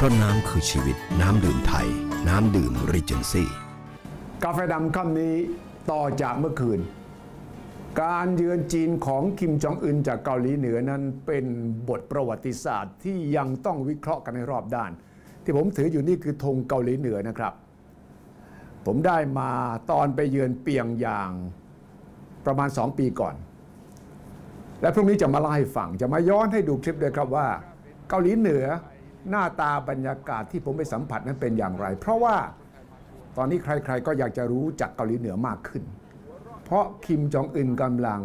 เพราะน้ำคือชีวิตน้ำดื่มไทยน้ำดื่มรีเจนซี่กาแฟดำค่ำนี้ต่อจากเมื่อคืนการเยือนจีนของคิมจองอึนจากเกาหลีเหนือนั้นเป็นบทประวัติศาสตร์ที่ยังต้องวิเคราะห์กันในรอบด้านที่ผมถืออยู่นี่คือธงเกาหลีเหนือนะครับผมได้มาตอนไปเยือนเปียงยางประมาณ2 ปีก่อนและพรุ่งนี้จะมาเล่าให้ฟังจะมาย้อนให้ดูคลิปด้วยครับว่าเกาหลีเหนือหน้าตาบรรยากาศที่ผมไปสัมผัสนั้นเป็นอย่างไรเพราะว่าตอนนี้ใครๆก็อยากจะรู้จักเกาหลีเหนือมากขึ้นเพราะคิมจองอึนกำลัง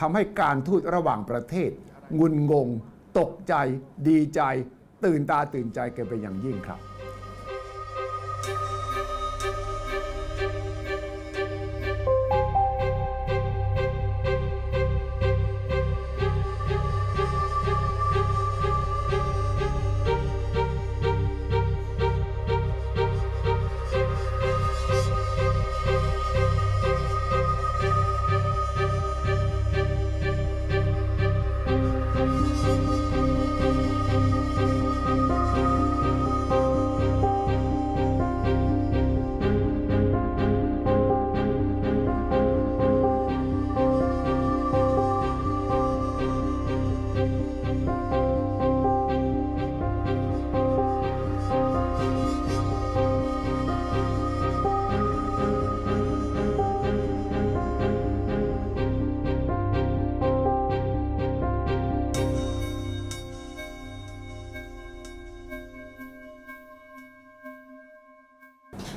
ทำให้การทูตระหว่างประเทศงุนงงตกใจดีใจตื่นตาตื่นใจกันเป็นอย่างยิ่งครับ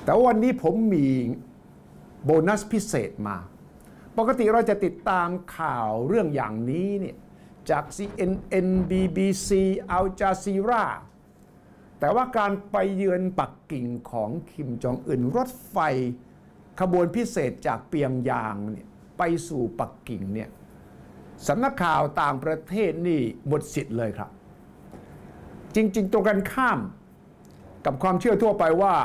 แต่วันนี้ผมมีโบนัสพิเศษมาปกติเราจะติดตามข่าวเรื่องอย่างนี้เนี่ยจาก CNN BBC อัลจาซีราแต่ว่าการไปเยือนปักกิ่งของคิมจองอึนรถไฟขบวนพิเศษจากเปียงยางเนี่ยไปสู่ปักกิ่งเนี่ยสำนักข่าวต่างประเทศนี่หมดสิทธิ์เลยครับจริงๆตรงกันข้ามกับความเชื่อทั่วไปว่า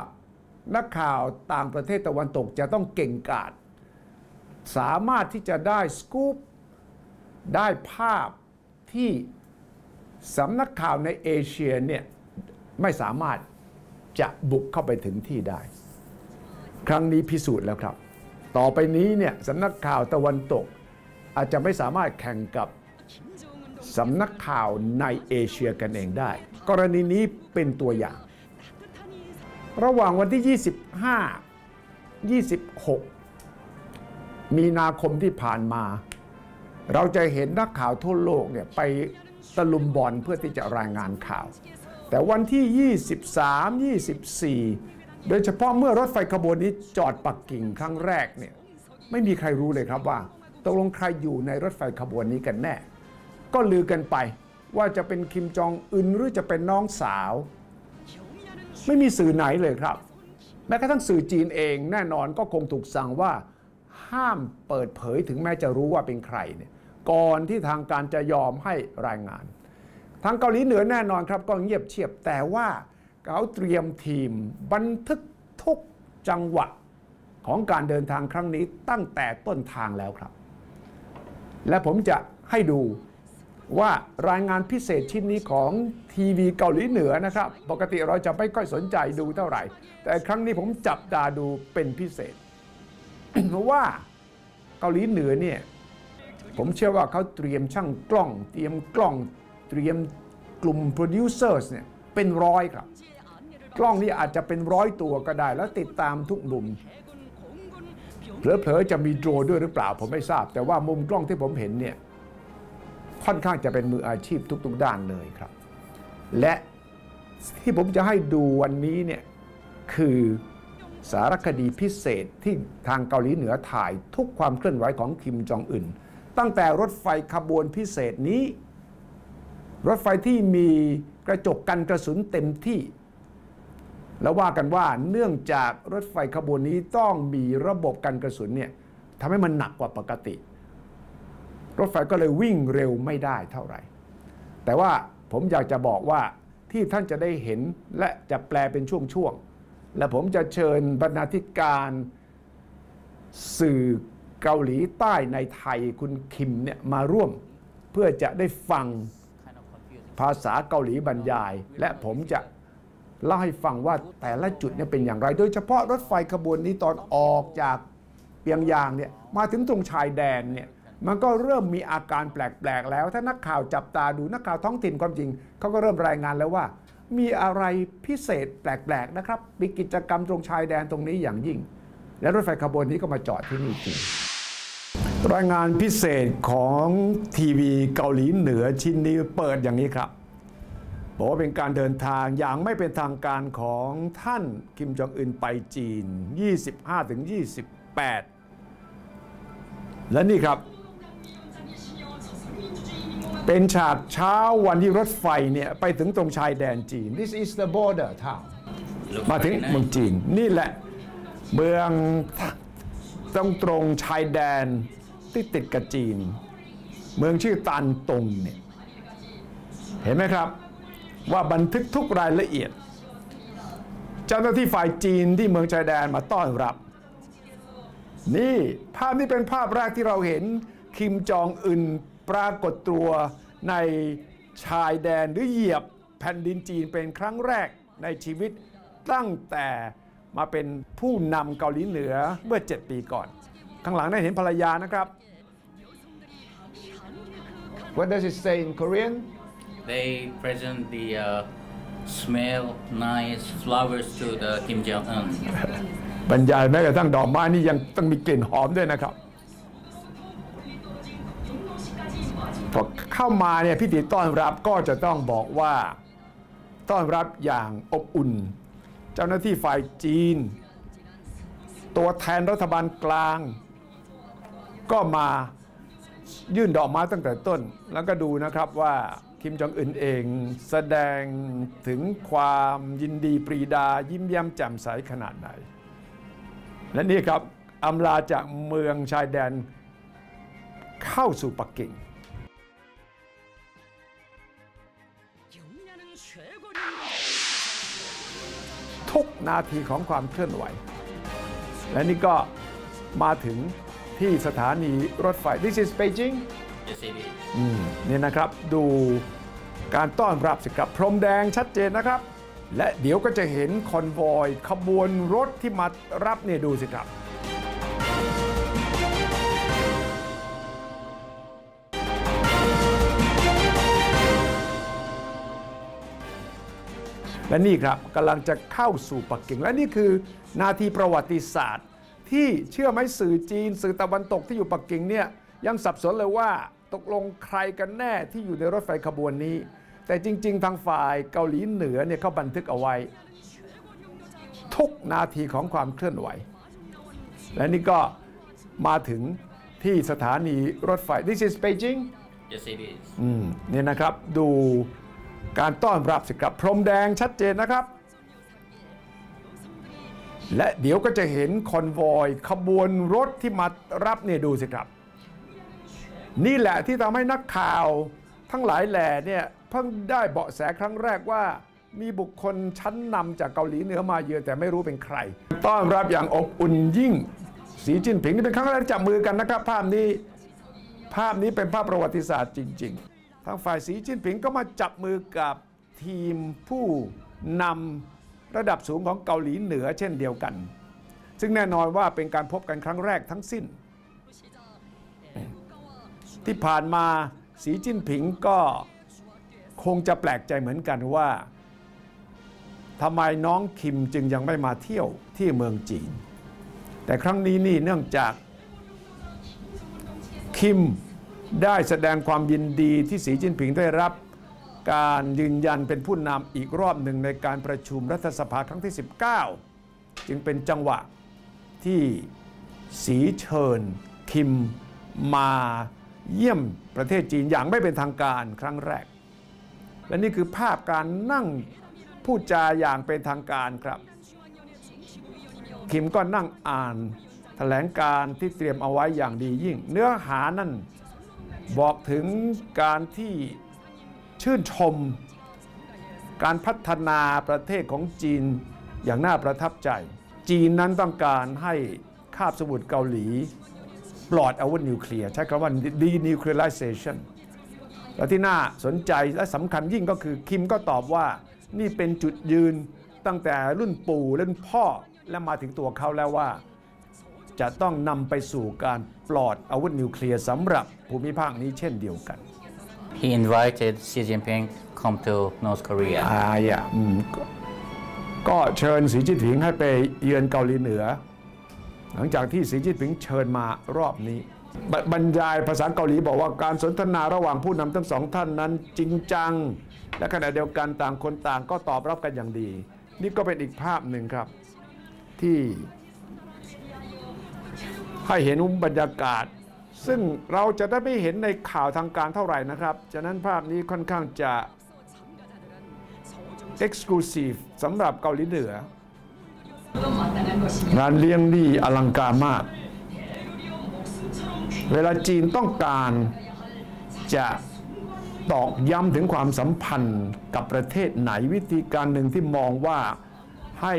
นักข่าวต่างประเทศตะวันตกจะต้องเก่งกาจสามารถที่จะได้สกู๊ปได้ภาพที่สำนักข่าวในเอเชียเนี่ยไม่สามารถจะบุกเข้าไปถึงที่ได้ครั้งนี้พิสูจน์แล้วครับต่อไปนี้เนี่ยสำนักข่าวตะวันตกอาจจะไม่สามารถแข่งกับสำนักข่าวในเอเชียกันเองได้กรณีนี้เป็นตัวอย่างระหว่างวันที่ 25-26 มีนาคมที่ผ่านมาเราจะเห็นนักข่าวทั่วโลกเนี่ยไปตะลุมบอลเพื่อที่จะรายงานข่าวแต่วันที่ 23-24 โดยเฉพาะเมื่อรถไฟขบวนนี้จอดปักกิ่งครั้งแรกเนี่ยไม่มีใครรู้เลยครับว่าตกลงใครอยู่ในรถไฟขบวนนี้กันแน่ก็ลือกันไปว่าจะเป็นคิมจองอึนหรือจะเป็นน้องสาวไม่มีสื่อไหนเลยครับแม้กระทั่งสื่อจีนเองแน่นอนก็คงถูกสั่งว่าห้ามเปิดเผยถึงแม้จะรู้ว่าเป็นใครเนี่ยก่อนที่ทางการจะยอมให้รายงานทางเกาหลีเหนือแน่นอนครับก็เงียบเชียบแต่ว่าเขาเตรียมทีมบันทึกทุกจังหวะของการเดินทางครั้งนี้ตั้งแต่ต้นทางแล้วครับและผมจะให้ดูว่ารายงานพิเศษชิ้นนี้ของทีวีเกาหลีเหนือนะครับปกติเราจะไม่ค่อยสนใจดูเท่าไหร่แต่ครั้งนี้ผมจับตาดูเป็นพิเศษ ว่าเกาหลีเหนือเนี่ยผมเชื่อว่าเขาเตรียมช่างกล้องเตรียมกล้องเตรียมกลุ่มโปรดิวเซอร์เนี่ยเป็นร้อยครับกล้องนี่อาจจะเป็น100 ตัวก็ได้แล้วติดตามทุกมุมเผลอๆจะมีโดรนด้วยหรือเปล่าผมไม่ทราบแต่ว่ามุมกล้องที่ผมเห็นเนี่ยค่อนข้างจะเป็นมืออาชีพทุกๆด้านเลยครับและที่ผมจะให้ดูวันนี้เนี่ยคือสารคดีพิเศษที่ทางเกาหลีเหนือถ่ายทุกความเคลื่อนไหวของคิมจองอึนตั้งแต่รถไฟขบวนพิเศษนี้รถไฟที่มีกระจกกันกระสุนเต็มที่แล้วว่ากันว่าเนื่องจากรถไฟขบวนนี้ต้องมีระบบกันกระสุนเนี่ยทำให้มันหนักกว่าปกติรถไฟก็เลยวิ่งเร็วไม่ได้เท่าไหร่แต่ว่าผมอยากจะบอกว่าที่ท่านจะได้เห็นและจะแปลเป็นช่วงๆและผมจะเชิญบรรณาธิการสื่อเกาหลีใต้ในไทยคุณคิมเนี่ยมาร่วมเพื่อจะได้ฟังภาษาเกาหลีบรรยายและผมจะ เล่าให้ฟังว่าแต่ละจุดเนี่ยเป็นอย่างไรโดยเฉพาะรถไฟขบวนนี้ตอนออกจากเปียงยางเนี่ยมาถึงตรงชายแดนเนี่ยมันก็เริ่มมีอาการแปลกๆแล้วถ้านักข่าวจับตาดูนักข่าวท้องถิ่นความจริงเขาก็เริ่มรายงานแล้วว่ามีอะไรพิเศษแปลกๆนะครับมีกิจกรรมตรงชายแดนตรงนี้อย่างยิ่งและรถไฟขบวนนี้ก็มาจอดที่นี่จริงรายงานพิเศษของทีวีเกาหลีเหนือชิ้นนี้เปิดอย่างนี้ครับบอกว่าเป็นการเดินทางอย่างไม่เป็นทางการของท่านคิมจองอึนไปจีน 25-28 และนี่ครับเป็นฉากเช้าวันที่รถไฟเนี่ยไปถึงตรงชายแดนจีน This is the border town มาถึงเมืองจีนนี่แหละเมืองตรงชายแดนที่ติดกับจีนเมืองชื่อตันตงเนี่ยเห็นไหมครับว่าบันทึกทุกรายละเอียดเจ้าหน้าที่ฝ่ายจีนที่เมืองชายแดนมาต้อนรับนี่ภาพนี้เป็นภาพแรกที่เราเห็นคิมจองอึนปรากฏตัวในชายแดนหรือเหยียบแผ่นดินจีนเป็นครั้งแรกในชีวิตตั้งแต่มาเป็นผู้นำเกาหลีเหนือเมื่อ7 ปีก่อนข้างหลังได้เห็นภรรยานะครับ What does it say in Korean? They present the smell nice flowers to the Kim Jong Un บรรยายแม้กระทั่งดอกไม้นี่ยังต้องมีกลิ่นหอมด้วยนะครับพอเข้ามาเนี่ยพิธีต้อนรับก็จะต้องบอกว่าต้อนรับอย่างอบอุ่นเจ้าหน้าที่ฝ่ายจีนตัวแทนรัฐบาลกลางก็มายื่นดอกไม้ตั้งแต่ต้นแล้วก็ดูนะครับว่าคิมจองอึนเองแสดงถึงความยินดีปรีดายิ้มแย้มแจ่มใสขนาดไหนและนี่ครับอำลาจากเมืองชายแดนเข้าสู่ปักกิ่งทุกนาทีของความเคลื่อนไหวและนี่ก็มาถึงที่สถานีรถไฟ This is Beijing นี่นะครับดูการต้อนรับสิครับพรมแดงชัดเจนนะครับและเดี๋ยวก็จะเห็นคอนวอยขบวนรถที่มารับเนี่ยดูสิครับและนี่ครับกำลังจะเข้าสู่ปักกิ่งและนี่คือนาทีประวัติศาสตร์ที่เชื่อไหมสื่อจีนสื่อตะวันตกที่อยู่ปักกิ่งเนี่ยยังสับสนเลยว่าตกลงใครกันแน่ที่อยู่ในรถไฟขบวนนี้แต่จริงๆทางฝ่ายเกาหลีเหนือเนี่ยเขาบันทึกเอาไว้ทุกนาทีของความเคลื่อนไหวและนี่ก็มาถึงที่สถานีรถไฟ This is Beijing เนี่ยนะครับดูการต้อนรับสิครับพรมแดงชัดเจนนะครับและเดี๋ยวก็จะเห็นคอนวอยขบวนรถที่มารับเนี่ยดูสิครับนี่แหละที่ทำให้นักข่าวทั้งหลายแหล่เนี่ยเพิ่งได้เบาะแสครั้งแรกว่ามีบุคคลชั้นนำจากเกาหลีเหนือมาเยือนแต่ไม่รู้เป็นใครต้อนรับอย่างอบอุ่นยิ่งสีจิ้นผิงนี่เป็นครั้งแรกจับมือกันนะครับภาพนี้เป็นภาพประวัติศาสตร์จริงๆทางฝ่ายสีจิ้นผิงก็มาจับมือกับทีมผู้นำระดับสูงของเกาหลีเหนือเช่นเดียวกันซึ่งแน่นอนว่าเป็นการพบกันครั้งแรกทั้งสิ้นที่ผ่านมาสีจิ้นผิงก็คงจะแปลกใจเหมือนกันว่าทำไมน้องคิมจึงยังไม่มาเที่ยวที่เมืองจีนแต่ครั้งนี้นี่เนื่องจากคิมได้แสดงความยินดีที่สีจิ้นผิงได้รับการยืนยันเป็นผู้นำอีกรอบหนึ่งในการประชุมรัฐสภาครั้งที่ 19จึงเป็นจังหวะที่สีเชิญคิมมาเยี่ยมประเทศจีนอย่างไม่เป็นทางการครั้งแรกและนี่คือภาพการนั่งพูดจาอย่างเป็นทางการครับคิมก็นั่งอ่านแถลงการที่เตรียมเอาไว้อย่างดียิ่งเนื้อหานั่นบอกถึงการที่ชื่นชมการพัฒนาประเทศของจีนอย่างน่าประทับใจจีนนั้นต้องการให้คาบสมุทรเกาหลีปลอดอาวุธนิวเคลียร์ใช้คำว่า denuclearization และที่น่าสนใจและสำคัญยิ่งก็คือคิมก็ตอบว่านี่เป็นจุดยืน ตั้งแต่รุ่นปู่รุ่นพ่อและมาถึงตัวเขาแล้วว่าจะต้องนำไปสู่การปลอดอาวุธนิวเคลียร์สำหรับภูมิภาคนี้เช่นเดียวกัน He invited Xi Jinping come to North Korea ก็เชิญสีจิ้นผิงให้ไปเยือนเกาหลีเหนือหลังจากที่สีจิ้นผิงเชิญมารอบนี้บรรยายภาษาเกาหลีบอกว่าการสนทนาระหว่างผู้นำทั้งสองท่านนั้นจริงจังและขณะเดียวกันต่างคนต่างก็ตอบรับกันอย่างดีนี่ก็เป็นอีกภาพหนึ่งครับที่ให้เห็นบรรยากาศซึ่งเราจะได้ไม่เห็นในข่าวทางการเท่าไหร่นะครับฉะนั้นภาพนี้ค่อนข้างจะExclusive สำหรับเกาหลีเหนืองานเลี้ยงนี่อลังการมากเวลาจีนต้องการจะตอกย้ำถึงความสัมพันธ์กับประเทศไหนวิธีการหนึ่งที่มองว่าให้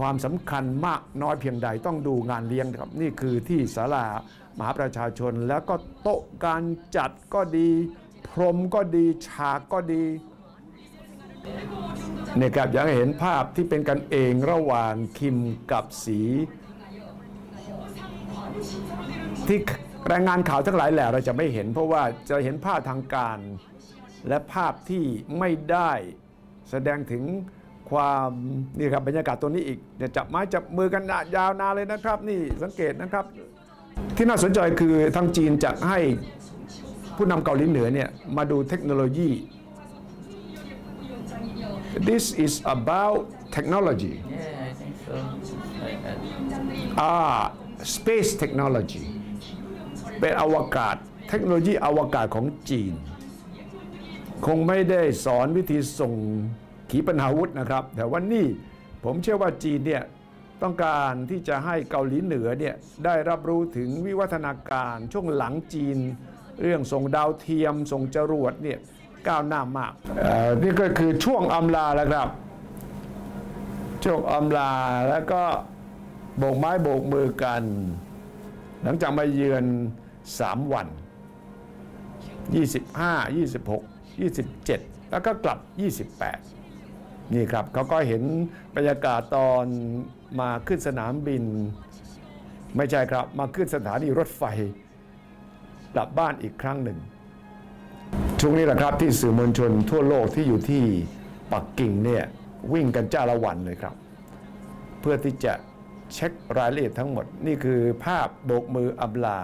ความสำคัญมากน้อยเพียงใดต้องดูงานเลี้ยงครับนี่คือที่ศาลามหาประชาชนแล้วก็โต๊ะการจัดก็ดีพรมก็ดีฉากก็ดีเนี่ยครับอยากเห็นภาพที่เป็นกันเองระหว่างคิมกับสีที่รายงานข่าวทั้งหลายแหละเราจะไม่เห็นเพราะว่าจะเห็นภาพทางการและภาพที่ไม่ได้แสดงถึงความนี่ครับบรรยากาศตัวนี้อีกเนี่ยจับไม้จับมือกันยาวนานเลยนะครับนี่สังเกตนะครับที่น่าสนใจคือทางจีนจะให้ผู้นำเกาหลีเหนือเนี่ยมาดูเทคโนโลยีThis is about technology. Yeah, I think so. Space technology. เป็นอวกาศเทคโนโลยีอวกาศของจีนคงไม่ได้สอนวิธีส่งขีปนาวุธนะครับแต่ว่านี่ผมเชื่อว่าจีนเนี่ยต้องการที่จะให้เกาหลีเหนือเนี่ยได้รับรู้ถึงวิวัฒนาการช่วงหลังจีนเรื่องส่งดาวเทียมส่งจรวดเนี่ยก้าวหน้ามากนี่ก็คือช่วงอำลาแล้วครับช่วงอำลาแล้วก็โบกไม้โบกมือกันหลังจากมาเยือน3วัน25 26 27แล้วก็กลับ28นี่ครับเขาก็เห็นบรรยากาศตอนมาขึ้นสนามบินไม่ใช่ครับมาขึ้นสถานีรถไฟกลับบ้านอีกครั้งหนึ่งช่วงนี้แหละครับที่สื่อมวลชนทั่วโลกที่อยู่ที่ปักกิ่งเนี่ยวิ่งกันจ้าละวันเลยครับเพื่อที่จะเช็ครายละเอียดทั้งหมดนี่คือภาพโบกมืออำลา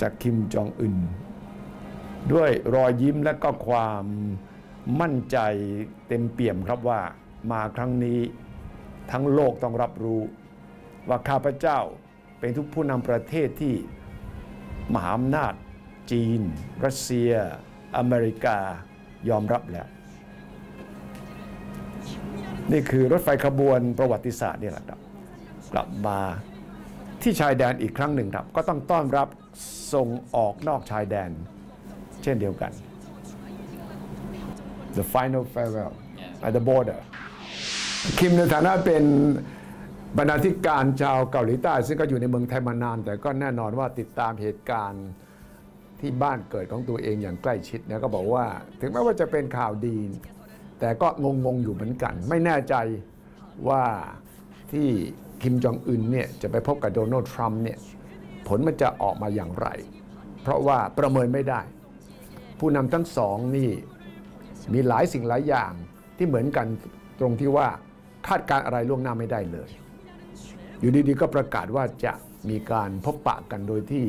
จากคิมจองอึนด้วยรอยยิ้มและก็ความมั่นใจเต็มเปี่ยมครับว่ามาครั้งนี้ทั้งโลกต้องรับรู้ว่าข้าพเจ้าเป็นทุกผู้นำประเทศที่มหาอำนาจจีนรัสเซียอเมริกายอมรับแล้วนี่คือรถไฟขบวนประวัติศาสตร์นี่แหละครับกลับมาที่ชายแดนอีกครั้งหนึ่งครับก็ต้องต้อนรับส่งออกนอกชายแดนเช่นเดียวกัน The final farewell at the border คิมในฐานะเป็นบรรณาธิการชาวเกาหลีใต้ซึ่งก็อยู่ในเมืองไทยมานานแต่ก็แน่นอนว่าติดตามเหตุการณ์ที่บ้านเกิดของตัวเองอย่างใกล้ชิดนะก็บอกว่าถึงแม้ว่าจะเป็นข่าวดีแต่ก็งงอยู่เหมือนกันไม่แน่ใจว่าที่คิมจองอึนเนี่ยจะไปพบกับโดนัลด์ทรัมป์เนี่ยผลมันจะออกมาอย่างไรเพราะว่าประเมินไม่ได้ผู้นำทั้งสองนี่มีหลายสิ่งหลายอย่างที่เหมือนกันตรงที่ว่าคาดการอะไรล่วงหน้าไม่ได้เลยอยู่ดีๆก็ประกาศว่าจะมีการพบปะกันโดยที่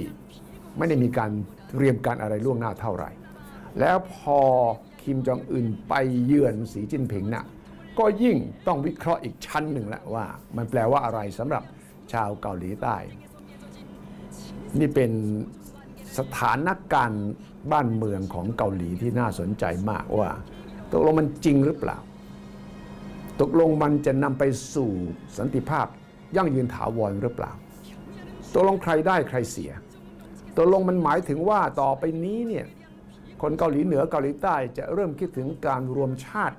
ไม่ได้มีการเตรียมการอะไรล่วงหน้าเท่าไหร่แล้วพอคิมจองอึนไปเยือนสีจิ้นผิงน่ะก็ยิ่งต้องวิเคราะห์อีกชั้นหนึ่งแล้วว่ามันแปลว่าอะไรสำหรับชาวเกาหลีใต้นี่เป็นสถานการณ์บ้านเมืองของเกาหลีที่น่าสนใจมากว่าตกลงมันจริงหรือเปล่าตกลงมันจะนำไปสู่สันติภาพยั่งยืนถาวรหรือเปล่าตกลงใครได้ใครเสียตกลงมันหมายถึงว่าต่อไปนี้เนี่ยคนเกาหลีเหนือเกาหลีใต้จะเริ่มคิดถึงการรวมชาติ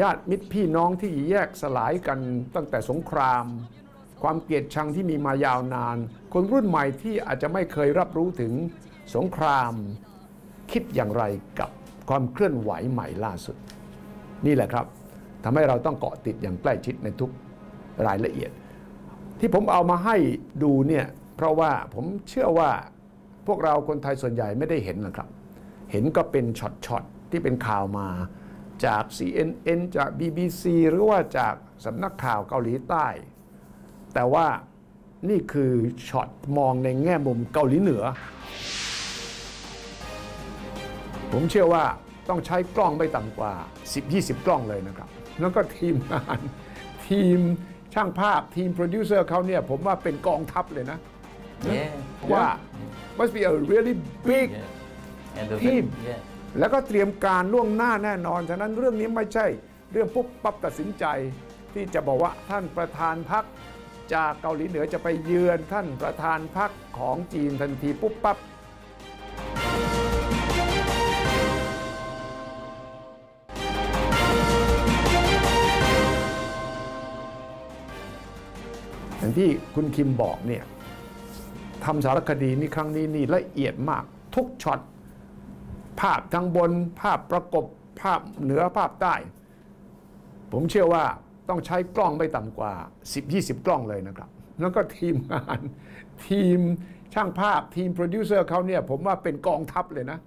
ญาติมิตรพี่น้องที่แยกสลายกันตั้งแต่สงครามความเกลียดชังที่มีมายาวนานคนรุ่นใหม่ที่อาจจะไม่เคยรับรู้ถึงสงครามคิดอย่างไรกับความเคลื่อนไหวใหม่ล่าสุด นี่แหละครับทำให้เราต้องเกาะติดอย่างใกล้ชิดในทุกรายละเอียดที่ผมเอามาให้ดูเนี่ยเพราะว่าผมเชื่อว่าพวกเราคนไทยส่วนใหญ่ไม่ได้เห็นหรอกครับเห็นก็เป็นช็อตๆที่เป็นข่าวมาจาก CNN จาก BBC หรือว่าจากสำนักข่าวเกาหลีใต้แต่ว่านี่คือช็อตมองในแง่มุมเกาหลีเหนือผมเชื่อว่าต้องใช้กล้องไม่ต่ำกว่า 10-20 กล้องเลยนะครับแล้วก็ทีมงานทีมช่างภาพทีมโปรดิวเซอร์เขาเนี่ยผมว่าเป็นกองทัพเลยนะ ว่า must be a really big team แล้วก็เตรียมการล่วงหน้าแน่นอนฉะนั้นเรื่องนี้ไม่ใช่เรื่องปุ๊บปั๊บตัดสินใจที่จะบอกว่าท่านประธานพรรคจากเกาหลีเหนือจะไปเยือนท่านประธานพรรคของจีนทันทีปุ๊บปั๊บอย่างที่คุณคิมบอกเนี่ยทำสารคดีนี่ครั้งนี้นี่ละเอียดมากทุกช็อตภาพทางบนภาพประกบภาพเหนือภาพใต้ผมเชื่อว่าต้องใช้กล้องไม่ต่ำกว่า 10-20 กล้องเลยนะครับแล้วก็ทีมงานทีมช่างภาพทีมโปรดิวเซอร์เขาเนี่ยผมว่าเป็นกองทัพเลยนะ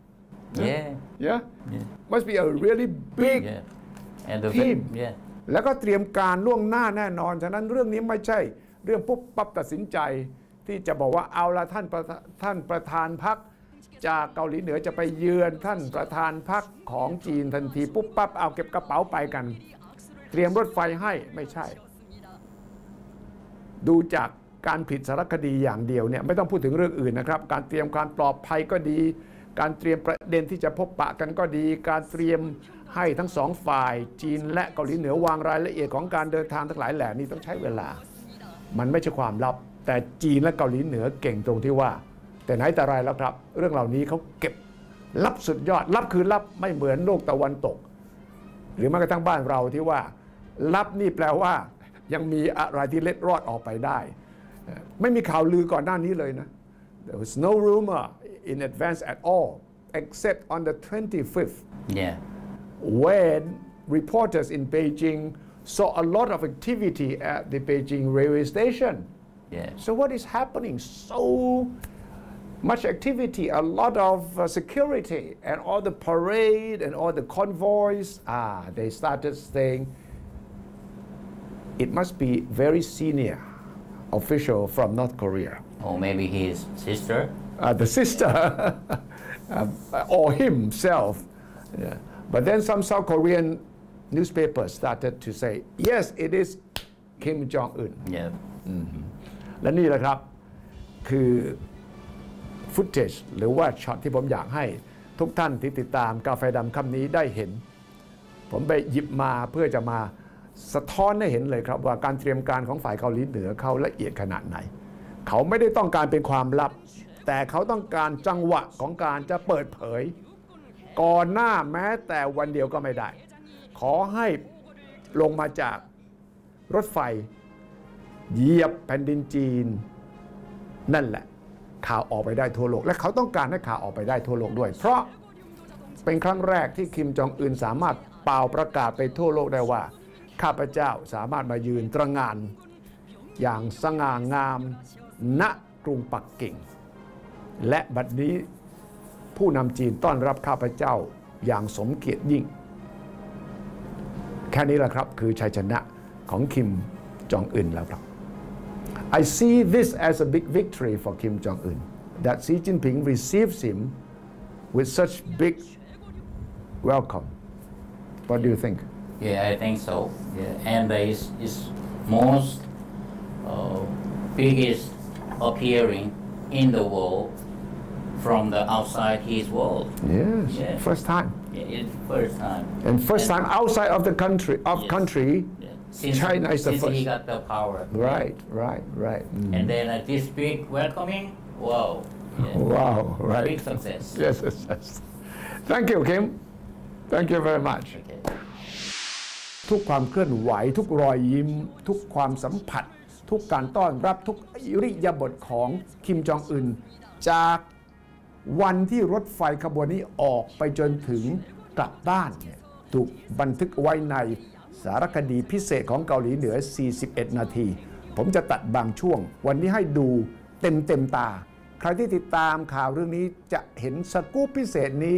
must be a really big team แล้วก็เตรียมการล่วงหน้าแน่นอนฉะนั้นเรื่องนี้ไม่ใช่เรื่องปุ๊บปั๊บตัดสินใจที่จะบอกว่าเอาละท่านประธานพรรคจากเกาหลีเหนือจะไปเยือนท่านประธานพรรคของจีนทันทีปุ๊บปั๊บเอาเก็บกระเป๋าไปกันเตรียมรถไฟให้ไม่ใช่ดูจากการผลิตสารคดีอย่างเดียวเนี่ยไม่ต้องพูดถึงเรื่องอื่นนะครับการเตรียมความปลอดภัยก็ดีการเตรียมประเด็นที่จะพบปะกันก็ดีการเตรียมให้ทั้งสองฝ่ายจีนและเกาหลีเหนือวางรายละเอียดของการเดินทางทั้งหลายแหล่นี้ต้องใช้เวลามันไม่ใช่ความลับแต่จีนและเกาหลีเหนือเก่งตรงที่ว่าแต่ไหนแต่ไรแล้วครับเรื่องเหล่านี้เขาเก็บลับสุดยอดลับคือลับไม่เหมือนโลกตะวันตกหรือแม้กระทั่งบ้านเราที่ว่าลับนี่แปลว่ายังมีอะไรที่เล็ดรอดออกไปได้ไม่มีข่าวลือก่อนหน้านี้เลยนะ There was no rumor in advance at all except on the 25th when reporters in Beijing saw a lot of activity at the Beijing railway station. So what is happening? So much activity, a lot of security, and all the parade and all the convoys. They started saying it must be very senior official from North Korea. Or maybe his sister. The sister, or himself. But then some South Korean.newspapers started to say yes it is Kim Jong Un และนี่แหละครับคือ footage หรือว่าช็อตที่ผมอยากให้ทุกท่านที่ติดตามกาแฟดำค่ำนี้ได้เห็นผมไปหยิบมาเพื่อจะมาสะท้อนให้เห็นเลยครับว่าการเตรียมการของฝ่ายเกาหลีเหนือเขาละเอียดขนาดไหนเขาไม่ได้ต้องการเป็นความลับแต่เขาต้องการจังหวะของการจะเปิดเผยก่อนหน้าแม้แต่วันเดียวก็ไม่ได้ขอให้ลงมาจากรถไฟเหยียบแผ่นดินจีนนั่นแหละข่าวออกไปได้ทั่วโลกและเขาต้องการให้ข่าวออกไปได้ทั่วโลกด้วยเพราะเป็นครั้งแรกที่คิมจองอึนสามารถเป่าประกาศไปทั่วโลกได้ว่าข้าพเจ้าสามารถมายืนตระหง่านอย่างสง่างามณกรุงปักกิ่งและบัดนี้ผู้นำจีนต้อนรับข้าพเจ้าอย่างสมเกียรติยิ่งแค่นี้แหละครับคือชัยชนะของคิมจองอึนแล้วครับ I see this as a big victory for Kim Jong Un that Xi Jinping receives him with such big welcome. What do you think? Yeah, I think so. Yeah, and is most biggest appearing in the world from the outside his world. Yes, yeah. First time.It's first time. And first time outside of the country, since China is the first. Since he got the power. Right. And then this big welcoming, wow. Wow, right. Big success. Yes, success. Thank you, Kim. Thank you very much. ทุกความเคลื่อนไหวทุกรอยยิ้มทุกความสัมผัสทุกการต้อนรับทุกอิริยาบถของคิมจองอึนจากวันที่รถไฟขบวนนี้ออกไปจนถึงกลับบ้านเนี่ย ถูกบันทึกไว้ในสารคดีพิเศษของเกาหลีเหนือ41นาทีผมจะตัดบางช่วงวันนี้ให้ดูเต็มตาใครที่ติดตามข่าวเรื่องนี้จะเห็นสกู๊ปพิเศษนี้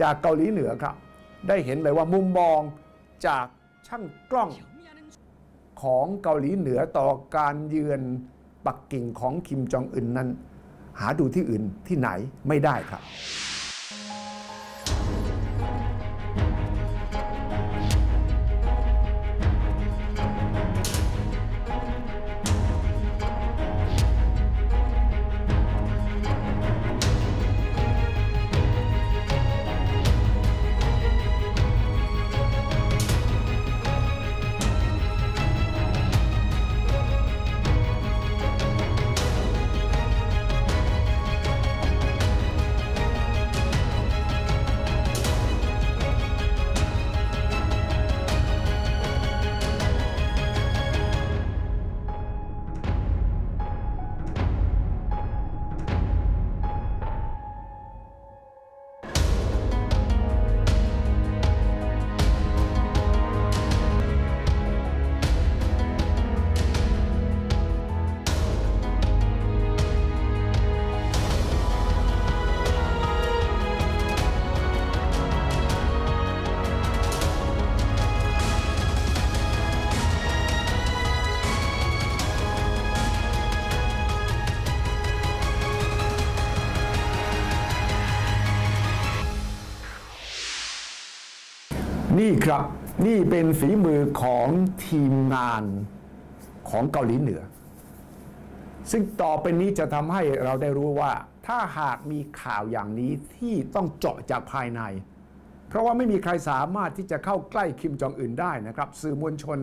จากเกาหลีเหนือครับได้เห็นเลยว่ามุมมองจากช่างกล้องของเกาหลีเหนือต่อการเยือนปักกิ่งของคิมจองอึนนั้นหาดูที่อื่นที่ไหนไม่ได้ครับนี่ครับนี่เป็นฝีมือของทีมงานของเกาหลีเหนือซึ่งต่อไปนี้จะทำให้เราได้รู้ว่าถ้าหากมีข่าวอย่างนี้ที่ต้องเจาะจากภายในเพราะว่าไม่มีใครสามารถที่จะเข้าใกล้คิมจองอึนได้นะครับสื่อมวลชน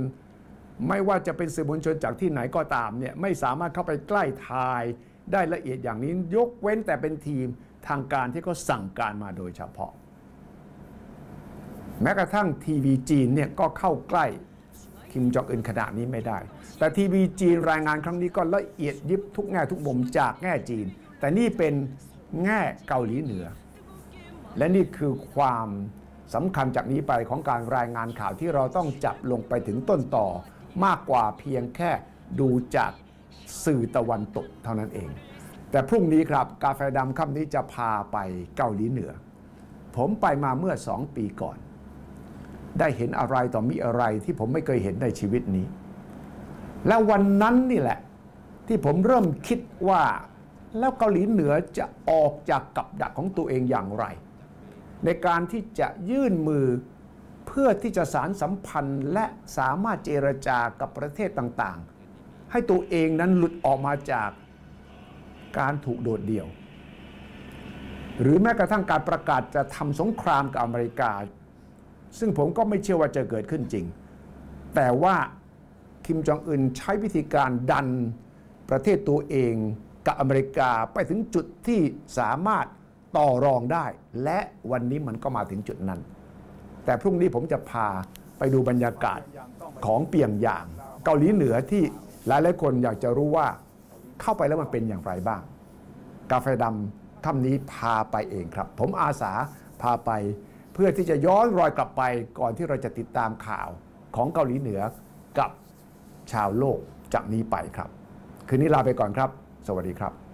ไม่ว่าจะเป็นสื่อมวลชนจากที่ไหนก็ตามเนี่ยไม่สามารถเข้าไปใกล้ทายได้ละเอียดอย่างนี้ยกเว้นแต่เป็นทีมทางการที่เขาสั่งการมาโดยเฉพาะแม้กระทั่งทีวีจีนเนี่ยก็เข้าใกล้คิมจองอึนขณะนี้ไม่ได้แต่ทีวีจีนรายงานครั้งนี้ก็ละเอียดยิบทุกแง่ทุกมุมจากแง่จีนแต่นี่เป็นแง่เกาหลีเหนือและนี่คือความสำคัญจากนี้ไปของการรายงานข่าวที่เราต้องจับลงไปถึงต้นต่อมากกว่าเพียงแค่ดูจากสื่อตะวันตกเท่านั้นเองแต่พรุ่งนี้ครับกาแฟดำค่ำนี้จะพาไปเกาหลีเหนือผมไปมาเมื่อ2 ปีก่อนได้เห็นอะไรต่อมีอะไรที่ผมไม่เคยเห็นในชีวิตนี้และวันนั้นนี่แหละที่ผมเริ่มคิดว่าแล้วเกาหลีเหนือจะออกจากกับดักของตัวเองอย่างไรในการที่จะยื่นมือเพื่อที่จะสานสัมพันธ์และสามารถเจรจากับประเทศต่างๆให้ตัวเองนั้นหลุดออกมาจากการถูกโดดเดี่ยวหรือแม้กระทั่งการประกาศจะทำสงครามกับอเมริกาซึ่งผมก็ไม่เชื่อว่าจะเกิดขึ้นจริงแต่ว่าคิมจองอึนใช้วิธีการดันประเทศตัวเองกับอเมริกาไปถึงจุดที่สามารถต่อรองได้และวันนี้มันก็มาถึงจุดนั้นแต่พรุ่งนี้ผมจะพาไปดูบรรยากาศของเปียงยางเกาหลีเหนือที่หลายๆคนอยากจะรู้ว่าเข้าไปแล้วมันเป็นอย่างไรบ้างกาแฟดำค่ำนี้พาไปเองครับผมอาสาพาไปเพื่อที่จะย้อนรอยกลับไปก่อนที่เราจะติดตามข่าวของเกาหลีเหนือกับชาวโลกจากนี้ไปครับคืนนี้ลาไปก่อนครับสวัสดีครับ